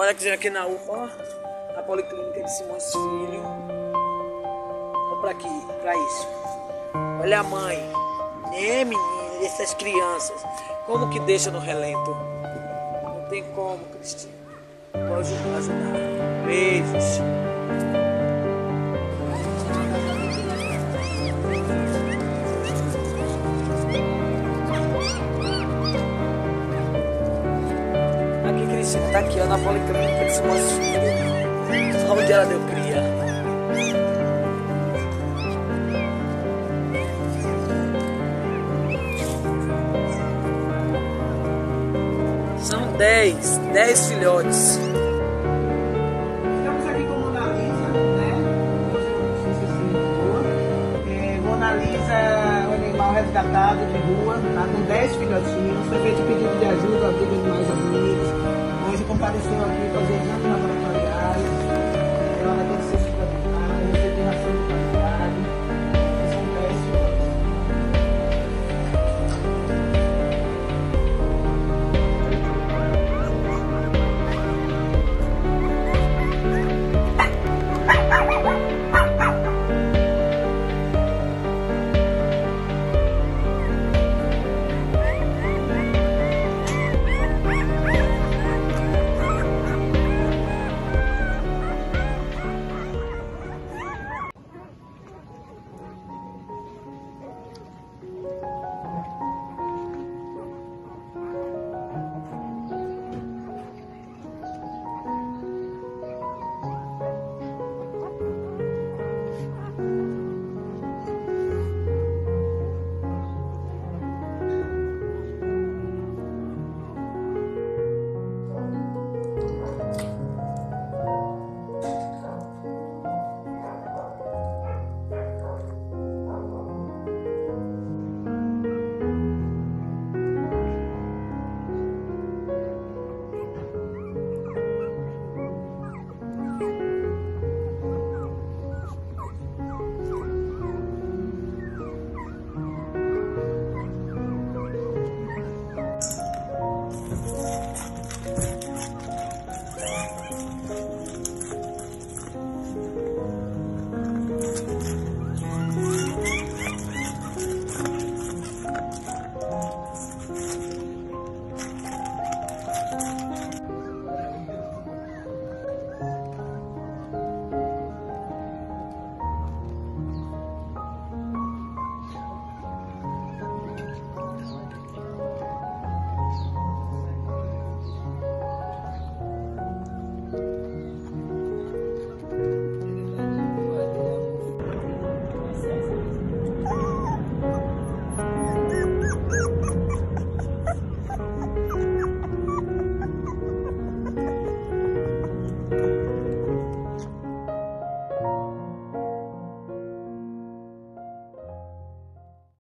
Olha que aqui na UFA, ó, na Policlínica de Simões Filho. Olha pra aqui, pra isso. Olha a mãe, né, menina, dessas crianças. Como que deixa no relento? Não tem como, Cristina. Pode ajudar. Beijos. Cristina tá aqui, ó, na Napolitano, de Simões Filho, onde ela deu cria. São 10 filhotes. Estamos aqui com Mona Lisa, né? Mona Lisa é um animal resgatado de rua, tá com 10 filhotinhos. Foi feito pedido de ajuda a todos mais amigos. Compareceu aqui.